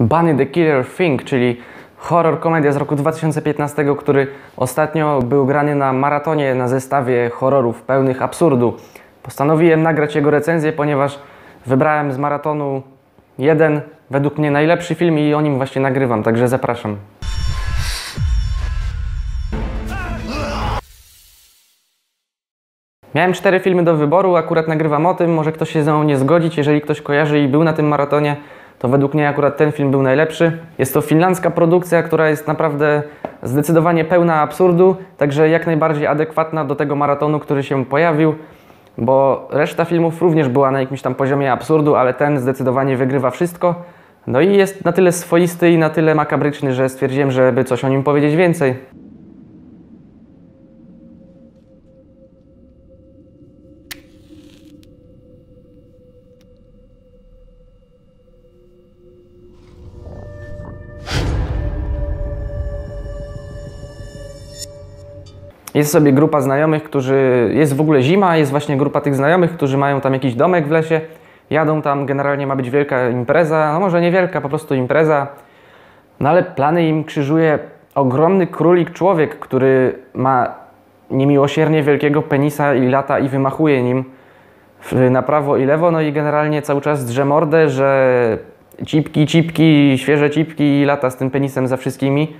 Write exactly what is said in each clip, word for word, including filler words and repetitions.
Bunny the Killer Thing, czyli horror komedia z roku dwa tysiące piętnastego, który ostatnio był grany na maratonie na zestawie horrorów pełnych absurdu. Postanowiłem nagrać jego recenzję, ponieważ wybrałem z maratonu jeden, według mnie najlepszy film i o nim właśnie nagrywam, także zapraszam. Miałem cztery filmy do wyboru, akurat nagrywam o tym, może ktoś się ze mną nie zgodzić, jeżeli ktoś kojarzy i był na tym maratonie, to według mnie akurat ten film był najlepszy. Jest to finlandzka produkcja, która jest naprawdę zdecydowanie pełna absurdu, także jak najbardziej adekwatna do tego maratonu, który się pojawił, bo reszta filmów również była na jakimś tam poziomie absurdu, ale ten zdecydowanie wygrywa wszystko. No i jest na tyle swoisty i na tyle makabryczny, że stwierdziłem, żeby coś o nim powiedzieć więcej. Jest sobie grupa znajomych, którzy... Jest w ogóle zima, jest właśnie grupa tych znajomych, którzy mają tam jakiś domek w lesie, jadą tam, generalnie ma być wielka impreza, no może niewielka, po prostu impreza, no ale plany im krzyżuje ogromny królik człowiek, który ma niemiłosiernie wielkiego penisa i lata i wymachuje nim na prawo i lewo, no i generalnie cały czas drze mordę, że cipki, cipki, świeże cipki i lata z tym penisem za wszystkimi.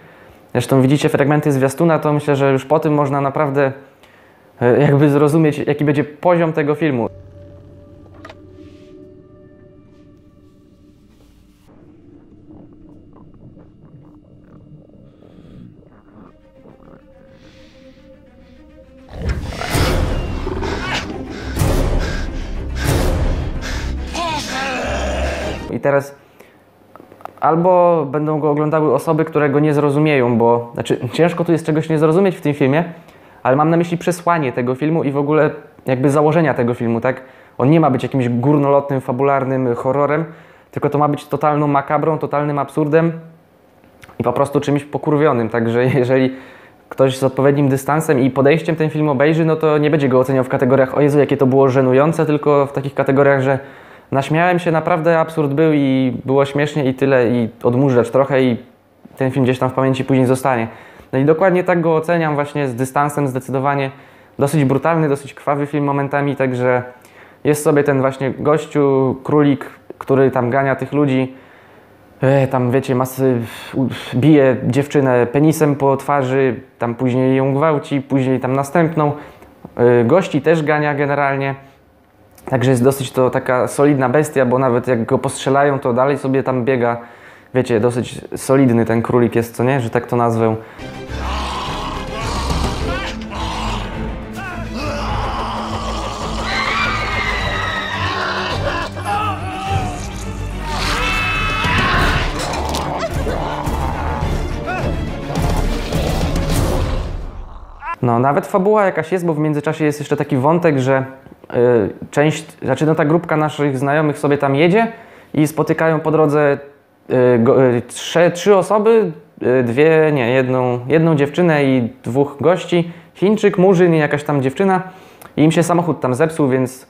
Zresztą widzicie fragmenty zwiastuna, to myślę, że już po tym można naprawdę jakby zrozumieć, jaki będzie poziom tego filmu. I teraz... Albo będą go oglądały osoby, które go nie zrozumieją, bo... Znaczy, ciężko tu jest czegoś nie zrozumieć w tym filmie, ale mam na myśli przesłanie tego filmu i w ogóle jakby założenia tego filmu, tak? On nie ma być jakimś górnolotnym, fabularnym horrorem, tylko to ma być totalną makabrą, totalnym absurdem i po prostu czymś pokurwionym, także jeżeli ktoś z odpowiednim dystansem i podejściem ten film obejrzy, no to nie będzie go oceniał w kategoriach o Jezu, jakie to było żenujące, tylko w takich kategoriach, że naśmiałem się, naprawdę absurd był i było śmiesznie i tyle, i odmóżdżacz trochę i ten film gdzieś tam w pamięci później zostanie. No i dokładnie tak go oceniam właśnie z dystansem zdecydowanie. Dosyć brutalny, dosyć krwawy film momentami, także jest sobie ten właśnie gościu, królik, który tam gania tych ludzi. E, tam wiecie, masy, bije dziewczynę penisem po twarzy, tam później ją gwałci, później tam następną. E, gości też gania generalnie. Także jest dosyć to taka solidna bestia, bo nawet jak go postrzelają, to dalej sobie tam biega. Wiecie, dosyć solidny ten królik jest, co nie? Że tak to nazwę. No, nawet fabuła jakaś jest, bo w międzyczasie jest jeszcze taki wątek, że część, znaczy no ta grupka naszych znajomych sobie tam jedzie i spotykają po drodze y, go, y, trzy, trzy osoby, y, dwie, nie, jedną, jedną dziewczynę i dwóch gości, Chińczyk, Murzyn i jakaś tam dziewczyna i im się samochód tam zepsuł, więc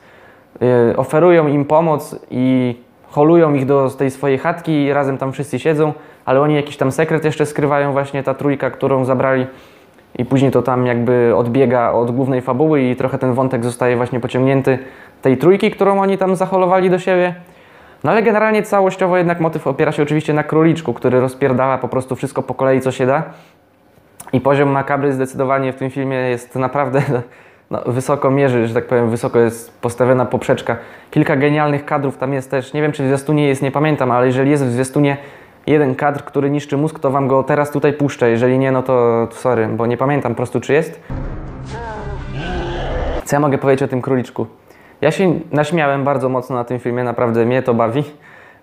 y, oferują im pomoc i holują ich do tej swojej chatki i razem tam wszyscy siedzą, ale oni jakiś tam sekret jeszcze skrywają, właśnie ta trójka, którą zabrali. I później to tam jakby odbiega od głównej fabuły i trochę ten wątek zostaje właśnie pociągnięty tej trójki, którą oni tam zaholowali do siebie. No ale generalnie całościowo jednak motyw opiera się oczywiście na króliczku, który rozpierdala po prostu wszystko po kolei, co się da. I poziom makabry zdecydowanie w tym filmie jest naprawdę no, wysoko mierzy, że tak powiem, wysoko jest postawiona poprzeczka. Kilka genialnych kadrów tam jest też. Nie wiem, czy w zwiastunie jest, nie pamiętam, ale jeżeli jest w zwiastunie jeden kadr, który niszczy mózg, to wam go teraz tutaj puszczę. Jeżeli nie, no to sorry, bo nie pamiętam po prostu, czy jest. Co ja mogę powiedzieć o tym króliczku? Ja się naśmiałem bardzo mocno na tym filmie, naprawdę mnie to bawi.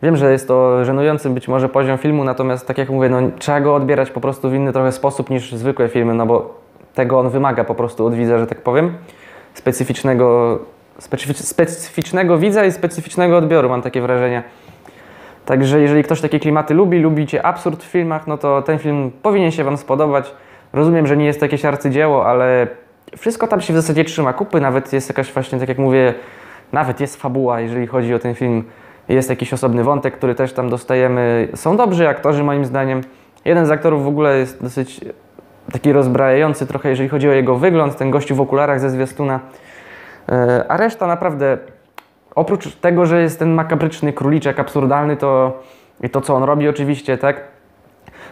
Wiem, że jest to żenujący być może poziom filmu, natomiast tak jak mówię, no trzeba go odbierać po prostu w inny trochę sposób niż zwykłe filmy, no bo tego on wymaga po prostu od widza, że tak powiem. Specyficznego, specyficz, specyficznego widza i specyficznego odbioru, mam takie wrażenie. Także jeżeli ktoś takie klimaty lubi, lubicie absurd w filmach, no to ten film powinien się wam spodobać. Rozumiem, że nie jest to jakieś arcydzieło, ale wszystko tam się w zasadzie trzyma kupy. Nawet jest jakaś właśnie, tak jak mówię, nawet jest fabuła, jeżeli chodzi o ten film. Jest jakiś osobny wątek, który też tam dostajemy. Są dobrzy aktorzy moim zdaniem. Jeden z aktorów w ogóle jest dosyć taki rozbrajający trochę, jeżeli chodzi o jego wygląd, ten gościu w okularach ze zwiastuna. A reszta naprawdę, oprócz tego, że jest ten makabryczny króliczek absurdalny, to i to, co on robi oczywiście, tak?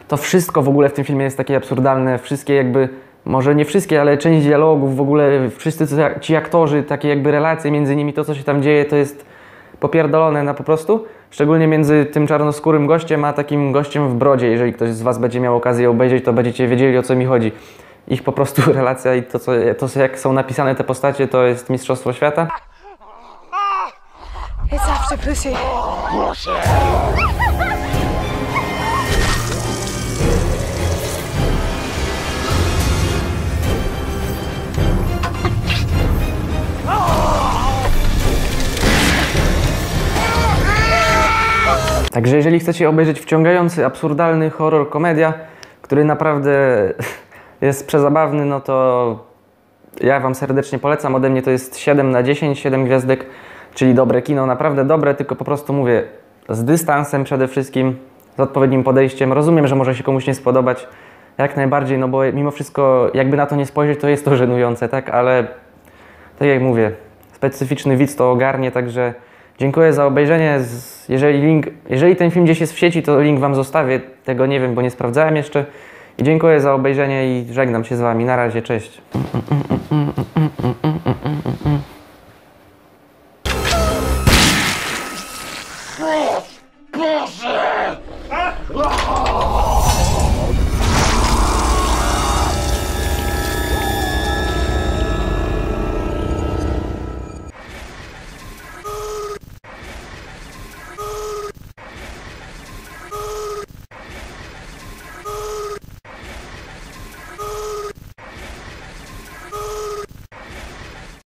To wszystko w ogóle w tym filmie jest takie absurdalne. Wszystkie jakby, może nie wszystkie, ale część dialogów w ogóle, wszyscy ci aktorzy, takie jakby relacje między nimi, to co się tam dzieje, to jest popierdolone na po prostu. Szczególnie między tym czarnoskórym gościem, a takim gościem w brodzie. Jeżeli ktoś z Was będzie miał okazję obejrzeć, to będziecie wiedzieli, o co mi chodzi. Ich po prostu relacja i to, co, to jak są napisane te postacie, to jest mistrzostwo świata. It's after pussy. Także jeżeli chcecie obejrzeć wciągający, absurdalny horror komedia, który naprawdę jest przezabawny, no to ja Wam serdecznie polecam. Ode mnie to jest siedem na dziesięć, siedem gwiazdek, czyli dobre kino, naprawdę dobre, tylko po prostu mówię z dystansem przede wszystkim, z odpowiednim podejściem. Rozumiem, że może się komuś nie spodobać, jak najbardziej, no bo mimo wszystko, jakby na to nie spojrzeć, to jest to żenujące, tak? Ale tak jak mówię, specyficzny widz to ogarnie, także dziękuję za obejrzenie. Jeżeli, link, jeżeli ten film gdzieś jest w sieci, to link Wam zostawię. Tego nie wiem, bo nie sprawdzałem jeszcze. I dziękuję za obejrzenie i żegnam się z Wami. Na razie, cześć.